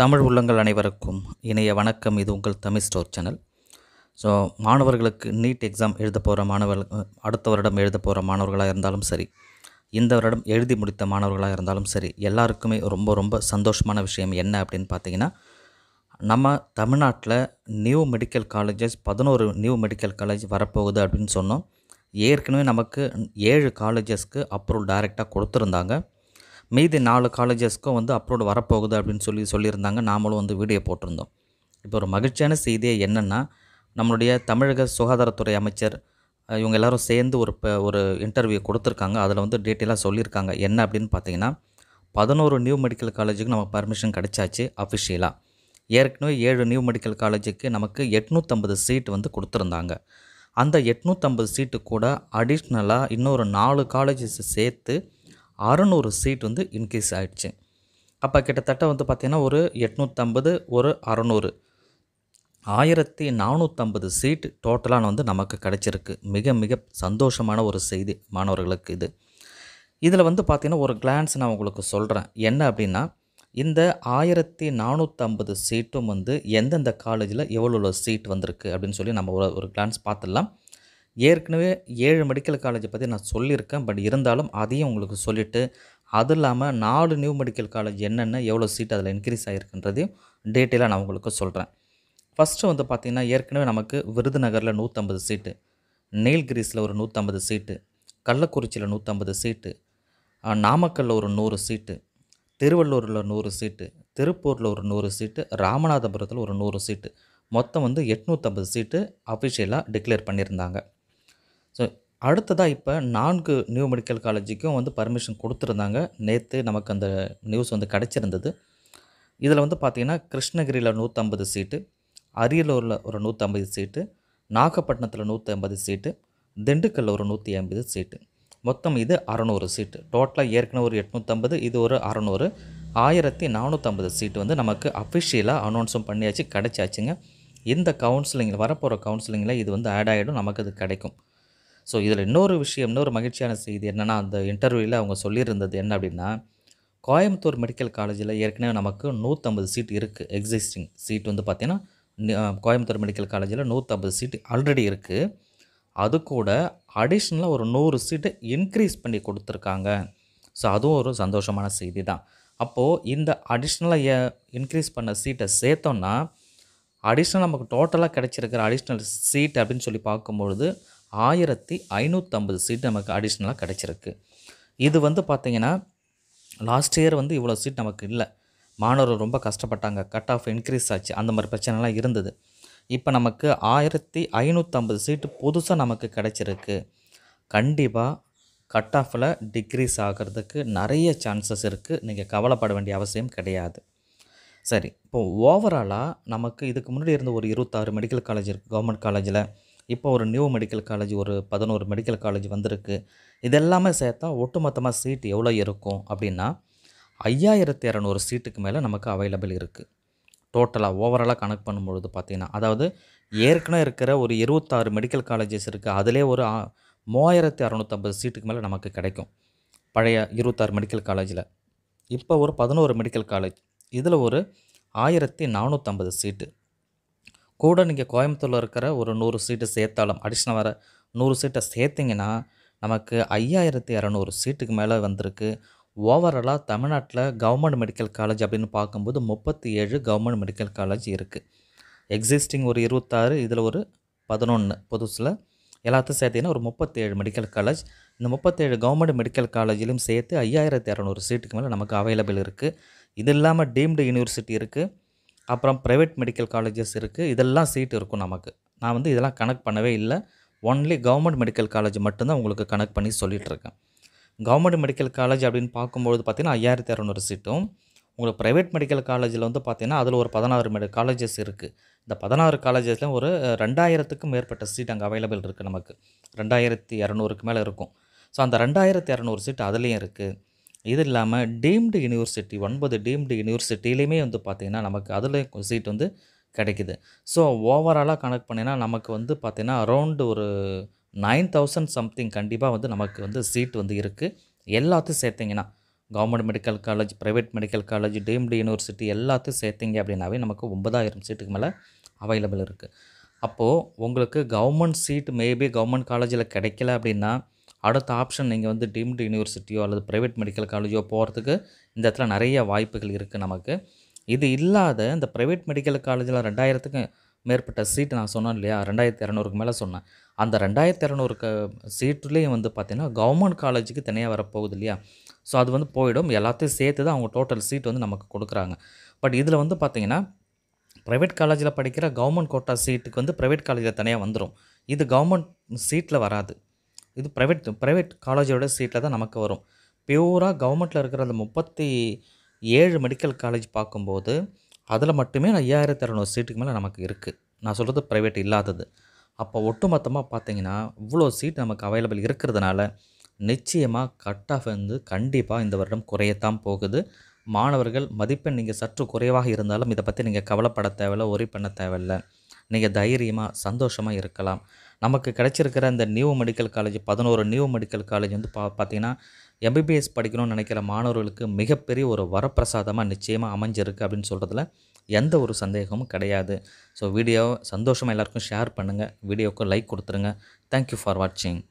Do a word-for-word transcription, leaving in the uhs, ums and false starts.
தமிழ் உள்ளங்கள் அனைவருக்கும் இணைய வணக்கம். இது உங்கள் தமிழ் ஸ்டோர் சேனல். ஸோ மாணவர்களுக்கு நீட் எக்ஸாம் எழுத போகிற மாணவர்கள், அடுத்த வருடம் எழுத போகிற மாணவர்களாக இருந்தாலும் சரி, இந்த வருடம் எழுதி முடித்த மாணவர்களாக இருந்தாலும் சரி, எல்லாருக்குமே ரொம்ப ரொம்ப சந்தோஷமான விஷயம் என்ன அப்படின்னு பார்த்தீங்கன்னா, நம்ம தமிழ்நாட்டில் நியூ மெடிக்கல் காலேஜஸ் பதினோரு நியூ மெடிக்கல் காலேஜ் வரப்போகுது அப்படின்னு சொன்னோம். ஏற்கனவே நமக்கு ஏழு காலேஜஸ்க்கு அப்ரூவல் டைரெக்டாக கொடுத்துருந்தாங்க. மீதி நாலு காலேஜஸ்க்கும் வந்து அப்ரூவல் வரப்போகுது அப்படின்னு சொல்லி சொல்லியிருந்தாங்க. நாமளும் வந்து வீடியோ போட்டிருந்தோம். இப்போ ஒரு மகிழ்ச்சியான செய்தியே என்னென்னா, நம்மளுடைய தமிழக சுகாதாரத்துறை அமைச்சர் இவங்க எல்லோரும் சேர்ந்து ஒரு ஒரு இன்டர்வியூ கொடுத்துருக்காங்க. அதில் வந்து டீட்டெயிலாக சொல்லியிருக்காங்க என்ன அப்படின்னு பார்த்தீங்கன்னா, பதினோரு நியூ மெடிக்கல் காலேஜுக்கு நமக்கு பர்மிஷன் கிடைச்சாச்சு அஃபிஷியலாக. ஏற்கனவே ஏழு நியூ மெடிக்கல் காலேஜுக்கு நமக்கு எட்நூற்றம்பது சீட் வந்து கொடுத்துருந்தாங்க. அந்த எட்நூற்றம்பது சீட்டு கூட அடிஷ்னலாக இன்னொரு நாலு காலேஜஸ் சேர்த்து அறுநூறு சீட் வந்து இன்க்ரீஸ் ஆகிடுச்சு. அப்போ கிட்டத்தட்ட வந்து பார்த்திங்கன்னா ஒரு எட்நூற்றம்பது ஒரு அறநூறு ஆயிரத்தி நானூற்றம்பது சீட் டோட்டலான வந்து நமக்கு கிடச்சிருக்கு. மிக மிக சந்தோஷமான ஒரு செய்தி மாணவர்களுக்கு இது. இதில் வந்து பார்த்திங்கன்னா ஒரு கிளான்ஸ் நான் உங்களுக்கு சொல்கிறேன் என்ன அப்படின்னா, இந்த ஆயிரத்தி நானூற்றம்பது சீட்டும் வந்து எந்தெந்த காலேஜில் எவ்வளோ சீட் வந்திருக்கு அப்படின்னு சொல்லி நம்ம ஒரு ஒரு கிளான்ஸ் பார்த்துடலாம். ஏற்கனவே ஏழு மெடிக்கல் காலேஜை பற்றி நான் சொல்லியிருக்கேன், பட் இருந்தாலும் அதையும் உங்களுக்கு சொல்லிவிட்டு, அது இல்லாமல் நாலு நியூ மெடிக்கல் காலேஜ் என்னென்ன எவ்வளோ சீட் அதில் இன்க்ரீஸ் ஆகிருக்குன்றதையும் டீட்டெயிலாக நான் உங்களுக்கு சொல்கிறேன். ஃபஸ்ட்டு வந்து பார்த்திங்கன்னா, ஏற்கனவே நமக்கு விருதுநகரில் நூற்றம்பது சீட்டு, நீல்கிரிஸில் ஒரு நூற்றம்பது சீட்டு, கள்ளக்குறிச்சியில் நூற்றம்பது சீட்டு, நாமக்கல்லில் ஒரு நூறு சீட்டு, திருவள்ளூரில் நூறு சீட்டு, திருப்பூரில் ஒரு நூறு சீட்டு, ராமநாதபுரத்தில் ஒரு நூறு சீட்டு, மொத்தம் வந்து எட்நூற்றம்பது சீட்டு அஃபிஷியலாக டிக்ளேர் பண்ணியிருந்தாங்க. ஸோ அடுத்ததாக இப்போ நான்கு நியூ மெடிக்கல் காலேஜுக்கும் வந்து பர்மிஷன் கொடுத்துருந்தாங்க. நேற்று நமக்கு அந்த நியூஸ் வந்து கிடச்சிருந்தது. இதில் வந்து பார்த்திங்கன்னா, கிருஷ்ணகிரியில் நூற்றம்பது சீட்டு, அரியலூரில் ஒரு நூற்றம்பது சீட்டு, நாகப்பட்டினத்தில் நூற்றி ஐம்பது சீட்டு, திண்டுக்கல்லில் ஒரு நூற்றி ஐம்பது சீட்டு, மொத்தம் இது அறநூறு சீட்டு. டோட்டலாக ஏற்கனவே ஒரு எட்நூற்றம்பது, இது ஒரு அறநூறு, ஆயிரத்தி நானூற்றம்பது சீட்டு வந்து நமக்கு அஃபிஷியலாக அனௌன்ஸும் பண்ணியாச்சு, கிடைச்சாச்சுங்க. இந்த கவுன்சிலிங்கில் வரப்போகிற கவுன்சிலிங்கில் இது வந்து ஆட் ஆகிடும், நமக்கு இது கிடைக்கும். ஸோ இதில் இன்னொரு விஷயம், இன்னொரு மகிழ்ச்சியான செய்தி என்னென்னா, அந்த இன்டர்வியூவில் அவங்க சொல்லியிருந்தது என்ன அப்படின்னா, கோயம்புத்தூர் மெடிக்கல் காலேஜில் ஏற்கனவே நமக்கு நூற்றம்பது சீட் இருக்குது. எக்ஸிஸ்டிங் சீட் வந்து பார்த்திங்கன்னா, கோயம்புத்தூர் மெடிக்கல் காலேஜில் நூற்றம்பது சீட்டு ஆல்ரெடி இருக்குது. அது கூட அடிஷ்னலாக ஒரு நூறு சீட்டு இன்க்ரீஸ் பண்ணி கொடுத்துருக்காங்க. ஸோ அதுவும் ஒரு சந்தோஷமான செய்தி தான். அப்போது இந்த அடிஷ்னலாக இன்க்ரீஸ் பண்ண சீட்டை சேர்த்தோன்னா, அடிஷ்னல் நமக்கு டோட்டலாக கிடச்சிருக்கிற அடிஷ்னல் சீட் அப்படின்னு சொல்லி பார்க்கும்பொழுது ஆயிரத்தி ஐநூற்றம்பது சீட் நமக்கு அடிஷ்னலாக கிடச்சிருக்கு. இது வந்து பார்த்திங்கன்னா, லாஸ்ட் இயர் வந்து இவ்வளோ சீட் நமக்கு இல்லை, மாணவர்கள் ரொம்ப கஷ்டப்பட்டாங்க, கட் ஆஃப் இன்க்ரீஸ் ஆச்சு, அந்த மாதிரி பிரச்சனைலாம் இருந்தது. இப்போ நமக்கு ஆயிரத்தி ஐநூற்றம்பது சீட்டு புதுசாக நமக்கு கிடச்சிருக்கு. கண்டிப்பாக கட் ஆஃபில் டிக்ரீஸ் ஆகிறதுக்கு நிறைய சான்சஸ் இருக்குது, நீங்கள் கவலைப்பட வேண்டிய அவசியம் கிடையாது. சரி, இப்போது ஓவராலாக நமக்கு இதுக்கு முன்னாடி இருந்த ஒரு இருபத்தாறு மெடிக்கல் காலேஜ் இருக்குது கவர்மெண்ட் காலேஜில். இப்போ ஒரு நியூ மெடிக்கல் காலேஜ், ஒரு பதினோரு மெடிக்கல் காலேஜ் வந்திருக்கு. இதெல்லாமே சேர்த்தா ஒட்டுமொத்தமாக சீட் எவ்வளோ இருக்கும் அப்படின்னா, ஐயாயிரத்தி இரநூறு சீட்டுக்கு மேலே நமக்கு அவைலபிள் இருக்குது. டோட்டலாக ஓவராலாக கனெக்ட் பண்ணும்பொழுது பார்த்திங்கன்னா, அதாவது ஏற்கனவே இருக்கிற ஒரு இருபத்தாறு மெடிக்கல் காலேஜஸ் இருக்குது, அதிலே ஒரு மூவாயிரத்தி அறநூற்றம்பது சீட்டுக்கு மேலே நமக்கு கிடைக்கும். பழைய இருபத்தாறு மெடிக்கல் காலேஜில் இப்போ ஒரு பதினோரு மெடிக்கல் காலேஜ், இதில் ஒரு ஆயிரத்தி நானூற்றம்பது சீட்டு கூட நீங்கள் கோயம்புத்தூரில் இருக்கிற ஒரு நூறு சீட்டு சேர்த்தாலும், அடிஷ்னல் வர நூறு சீட்டை சேர்த்திங்கன்னா நமக்கு ஐயாயிரத்தி இரநூறு சீட்டுக்கு மேலே வந்திருக்கு. ஓவராலாக தமிழ்நாட்டில் கவர்மெண்ட் மெடிக்கல் காலேஜ் அப்படின்னு பார்க்கும்போது முப்பத்தி ஏழு கவர்மெண்ட் மெடிக்கல் காலேஜ் இருக்குது. எக்ஸிஸ்டிங் ஒரு இருபத்தாறு, இதில் ஒரு பதினொன்று புதுசில், எல்லாத்தையும் சேர்த்திங்கன்னா ஒரு முப்பத்தி ஏழு மெடிக்கல் காலேஜ். இந்த முப்பத்தேழு கவர்மெண்ட் மெடிக்கல் காலேஜிலும் சேர்த்து ஐயாயிரத்தி இரநூறு சீட்டுக்கு மேலே நமக்கு அவைலபிள் இருக்குது. இது இல்லாமல் டீம்டு யூனிவர்சிட்டி இருக்குது, அப்புறம் ப்ரைவேட் மெடிக்கல் காலேஜஸ் இருக்குது, இதெல்லாம் சீட் இருக்கும் நமக்கு. நான் வந்து இதெல்லாம் கனெக்ட் பண்ணவே இல்லை, ஒன்லி கவர்மெண்ட் மெடிக்கல் காலேஜ் மட்டும்தான் உங்களுக்கு கனெக்ட் பண்ணி சொல்லிகிட்ருக்கேன். கவர்மெண்ட் மெடிக்கல் காலேஜ் அப்படின்னு பார்க்கும்பொழுது பார்த்திங்கன்னா ஐயாயிரத்தி இரநூறு சீட்டும், உங்களுக்கு ப்ரைவேட் மெடிக்கல் காலேஜில் வந்து பார்த்திங்கன்னா அதில் ஒரு பதினாறு மெடி காலேஜஸ் இருக்குது. இந்த பதினாறு காலேஜஸ்லாம் ஒரு ரெண்டாயிரத்துக்கும் மேற்பட்ட சீட் அங்கே அவைலபிள் இருக்குது நமக்கு, ரெண்டாயிரத்தி இரநூறுக்கு மேலே இருக்கும். ஸோ அந்த ரெண்டாயிரத்தி இரநூறு சீட் அதுலேயும் இருக்குது. இது இல்லாமல் டீம்டு யூனிவர்சிட்டி, ஒன்பது டீம்டு யூனிவர்சிட்டிலையுமே வந்து பார்த்திங்கன்னா நமக்கு அதில் சீட் வந்து கிடைக்குது. ஸோ ஓவராலாக கனெக்ட் பண்ணினா நமக்கு வந்து பார்த்திங்கன்னா அரௌண்டு ஒரு நைன் தௌசண்ட் சம்திங் கண்டிப்பாக வந்து நமக்கு வந்து சீட் வந்து இருக்குது எல்லாத்தையும் சேர்த்திங்கன்னா. government medical college, private medical college, deemed university எல்லாத்தையும் சேர்த்திங்க அப்படின்னாவே நமக்கு ஒன்பதாயிரம் சீட்டுக்கு மேலே அவைலபிள் இருக்குது. அப்போது உங்களுக்கு கவர்மெண்ட் சீட் மேபி கவர்மெண்ட் காலேஜில் கிடைக்கல அப்படின்னா அடுத்த ஆப்ஷன் நீங்கள் வந்து டீம்டு யூனிவர்சிட்டியோ அல்லது ப்ரைவேட் மெடிக்கல் காலேஜோ போகிறதுக்கு இந்த இடத்துல நிறைய வாய்ப்புகள் இருக்குது நமக்கு. இது இல்லாத இந்த ப்ரைவேட் மெடிக்கல் காலேஜில் ரெண்டாயிரத்துக்கு மேற்பட்ட சீட்டு நான் சொன்னேன் இல்லையா, ரெண்டாயிரத்தி இரநூறுக்கு மேலே சொன்னேன். அந்த ரெண்டாயிரத்தி இரநூறுக்கு சீட்டுலேயும் வந்து பார்த்திங்கன்னா கவர்மெண்ட் காலேஜுக்கு தனியாக வரப்போகுது இல்லையா. ஸோ அது வந்து போயிடும், எல்லாத்தையும் சேர்த்து தான் அவங்க டோட்டல் சீட் வந்து நமக்கு கொடுக்குறாங்க. பட் இதில் வந்து பார்த்திங்கன்னா ப்ரைவேட் காலேஜில் படிக்கிற கவர்மெண்ட் கோட்டா சீட்டுக்கு வந்து ப்ரைவேட் காலேஜில் தனியாக வந்துடும். இது கவர்மெண்ட் சீட்டில் வராது, இது ப்ரைவேட் ப்ரைவேட் காலேஜோட சீட்டில் தான் நமக்கு வரும். பியூராக கவர்மெண்ட்டில் இருக்கிற அந்த முப்பத்தி ஏழு மெடிக்கல் காலேஜ் பார்க்கும்போது அதில் மட்டுமே ஐயாயிரத்தி இரநூறு சீட்டுக்கு மேலே நமக்கு இருக்குது. நான் சொல்கிறது ப்ரைவேட் இல்லாதது. அப்போ ஒட்டுமொத்தமாக பார்த்திங்கன்னா இவ்வளோ சீட் நமக்கு அவைலபிள் இருக்கிறதுனால நிச்சயமாக கட் ஆஃப் வந்து கண்டிப்பாக இந்த வருடம் குறையத்தான் போகுது. மாணவர்கள் மதிப்பெண் நீங்கள் சற்று குறைவாக இருந்தாலும் இதை பற்றி நீங்கள் கவலைப்பட தேவையில்லை, ஒரி பண்ண தேவையில்லை. நீங்கள் தைரியமாக சந்தோஷமாக இருக்கலாம். நமக்கு கிடச்சிருக்கிற இந்த நியூ மெடிக்கல் காலேஜ், பதினோரு நியூ மெடிக்கல் காலேஜ் வந்து பா பார்த்திங்கன்னா எம்பிபிஎஸ் படிக்கணும்னு நினைக்கிற மாணவர்களுக்கு மிகப்பெரிய ஒரு வரப்பிரசாதமாக நிச்சயமாக அமைஞ்சிருக்கு அப்படின்னு சொல்கிறதுல எந்த ஒரு சந்தேகமும் கிடையாது. ஸோ வீடியோவை சந்தோஷமாக எல்லாருக்கும் ஷேர் பண்ணுங்கள், வீடியோவுக்கு லைக் கொடுத்துருங்க. தேங்க்யூ ஃபார் வாட்சிங்.